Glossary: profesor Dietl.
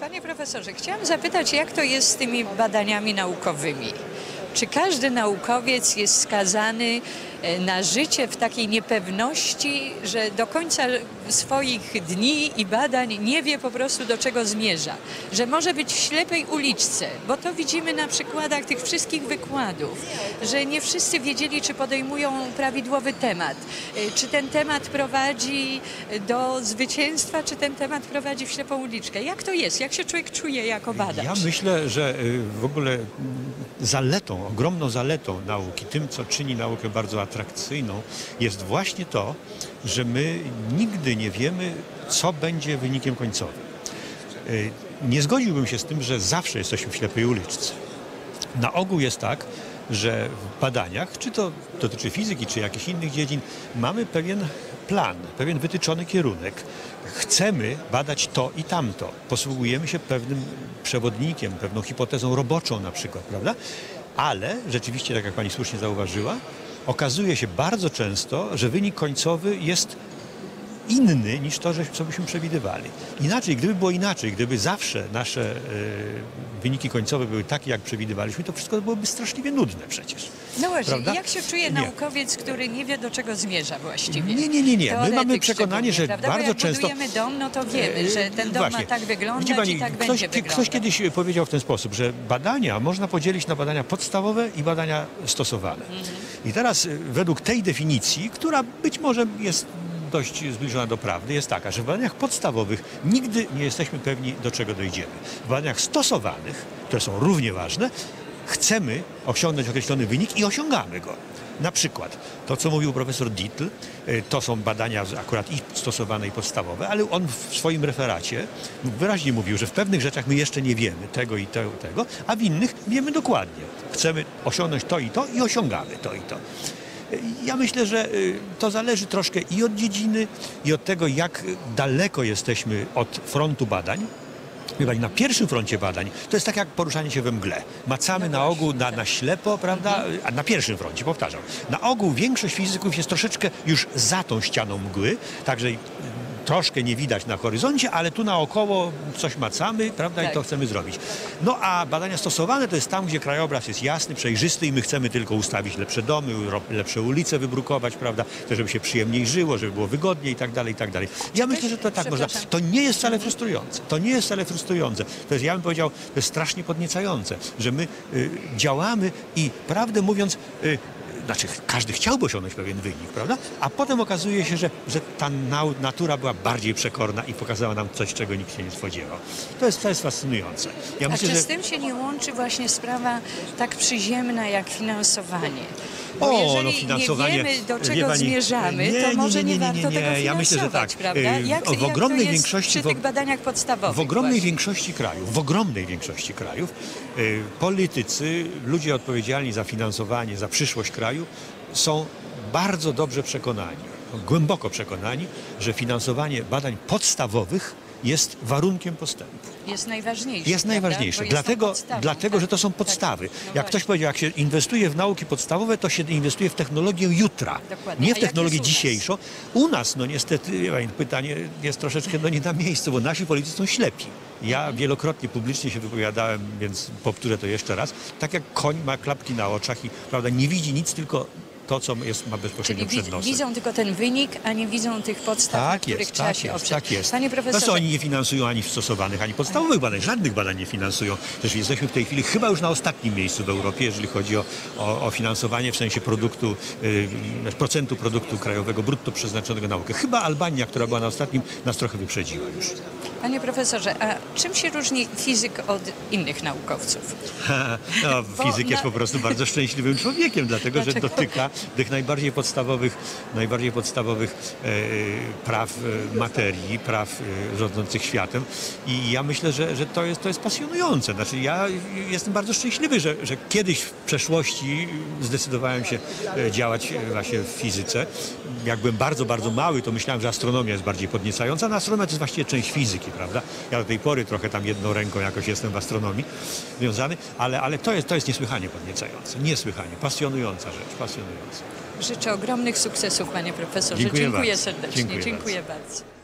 Panie profesorze, chciałam zapytać, jak to jest z tymi badaniami naukowymi? Czy każdy naukowiec jest skazany na życie w takiej niepewności, że do końca swoich dni i badań nie wie po prostu, do czego zmierza? Że może być w ślepej uliczce, bo to widzimy na przykładach tych wszystkich wykładów, że nie wszyscy wiedzieli, czy podejmują prawidłowy temat. Czy ten temat prowadzi do zwycięstwa, czy ten temat prowadzi w ślepą uliczkę? Jak to jest? Jak się człowiek czuje jako badacz? Ja myślę, że w ogóle zaletą, ogromną zaletą nauki, tym, co czyni naukę bardzo atrakcyjną, jest właśnie to, że my nigdy nie wiemy, co będzie wynikiem końcowym. Nie zgodziłbym się z tym, że zawsze jesteśmy w ślepej uliczce. Na ogół jest tak, że w badaniach, czy to dotyczy fizyki, czy jakichś innych dziedzin, mamy pewien plan, pewien wytyczony kierunek. Chcemy badać to i tamto. Posługujemy się pewnym przewodnikiem, pewną hipotezą roboczą na przykład, prawda? Ale rzeczywiście, tak jak pani słusznie zauważyła, okazuje się bardzo często, że wynik końcowy jest inny niż to, co byśmy przewidywali. Inaczej, gdyby było inaczej, gdyby zawsze nasze wyniki końcowe były takie, jak przewidywaliśmy, to wszystko byłoby straszliwie nudne przecież. No właśnie, prawda? Jak się czuje naukowiec, który nie wie, do czego zmierza właściwie? Nie. My mamy przekonanie, że bardzo bo jak często... jak budujemy dom, no to wiemy, że ten dom ma tak wyglądać pani, i tak będzie wyglądać. Ktoś kiedyś powiedział w ten sposób, że badania można podzielić na badania podstawowe i badania stosowane. I teraz według tej definicji, która być może jest dość zbliżona do prawdy, jest taka, że w badaniach podstawowych nigdy nie jesteśmy pewni, do czego dojdziemy. W badaniach stosowanych, które są równie ważne, chcemy osiągnąć określony wynik i osiągamy go. Na przykład to, co mówił profesor Dietl, to są badania akurat i stosowane, i podstawowe, ale on w swoim referacie wyraźnie mówił, że w pewnych rzeczach my jeszcze nie wiemy tego i tego, a w innych wiemy dokładnie. Chcemy osiągnąć to i osiągamy to i to. Ja myślę, że to zależy troszkę i od dziedziny, i od tego, jak daleko jesteśmy od frontu badań. Na pierwszym froncie badań to jest tak jak poruszanie się we mgle. Macamy na ogół na ślepo, prawda? A na pierwszym froncie, powtarzam. Na ogół większość fizyków jest troszeczkę już za tą ścianą mgły, także troszkę nie widać na horyzoncie, ale tu naokoło coś macamy, prawda, i to chcemy zrobić. No a badania stosowane to jest tam, gdzie krajobraz jest jasny, przejrzysty i my chcemy tylko ustawić lepsze domy, lepsze ulice wybrukować, prawda, żeby się przyjemniej żyło, żeby było wygodniej i tak dalej, i tak dalej. Ja myślę, że to tak można. To nie jest wcale frustrujące. To nie jest wcale frustrujące. To jest, ja bym powiedział, to jest strasznie podniecające, że my działamy i prawdę mówiąc, znaczy, każdy chciałby osiągnąć pewien wynik, prawda? A potem okazuje się, że ta natura była bardziej przekorna i pokazała nam coś, czego nikt się nie spodziewał. To jest fascynujące. Ja myślę, czy z tym się nie łączy właśnie sprawa tak przyziemna jak finansowanie? Bo jeżeli finansowanie, nie wiemy, do czego zmierzamy, to może nie warto tego finansować, ja myślę, że tak. Prawda? W ogromnej większości, przy tych badaniach podstawowych w ogromnej większości krajów politycy, ludzie odpowiedzialni za finansowanie, za przyszłość kraju są bardzo dobrze przekonani, głęboko przekonani, że finansowanie badań podstawowych jest warunkiem postępu. Jest najważniejsze. Jest najważniejsze, dlatego że to są podstawy. No jak ktoś powiedział, jak się inwestuje w nauki podstawowe, to się inwestuje w technologię jutra, nie w technologię dzisiejszą. U nas, no niestety, pytanie jest troszeczkę nie na miejscu, bo nasi politycy są ślepi. Ja wielokrotnie publicznie się wypowiadałem, więc powtórzę to jeszcze raz. Tak jak koń ma klapki na oczach i prawda, nie widzi nic, tylko to, co jest, ma bezpośrednio przed nosem. Widzą tylko ten wynik, a nie widzą tych podstaw, na których trzeba się oprzeć. Panie profesorze... To co, oni nie finansują ani stosowanych, ani podstawowych badań. Żadnych badań nie finansują. Zresztą jesteśmy w tej chwili chyba już na ostatnim miejscu w Europie, jeżeli chodzi o finansowanie w sensie produktu, procentu produktu krajowego brutto przeznaczonego na naukę. Chyba Albania, która była na ostatnim, nas trochę wyprzedziła już. Panie profesorze, a czym się różni fizyk od innych naukowców? Fizyk jest po prostu bardzo szczęśliwym człowiekiem, dlatego że dotyka tych najbardziej podstawowych praw materii, praw rządzących światem. I ja myślę, że to jest pasjonujące. Znaczy, ja jestem bardzo szczęśliwy, że kiedyś w przeszłości zdecydowałem się działać właśnie w fizyce. Jak byłem bardzo, bardzo mały, to myślałem, że astronomia jest bardziej podniecająca. No, astronomia to jest właściwie część fizyki, prawda? Ja do tej pory trochę tam jedną ręką jakoś jestem w astronomii związany, ale to jest niesłychanie podniecające. Niesłychanie. Pasjonująca rzecz. Pasjonująca. Życzę ogromnych sukcesów, panie profesorze. Dziękuję serdecznie. Dziękuję bardzo.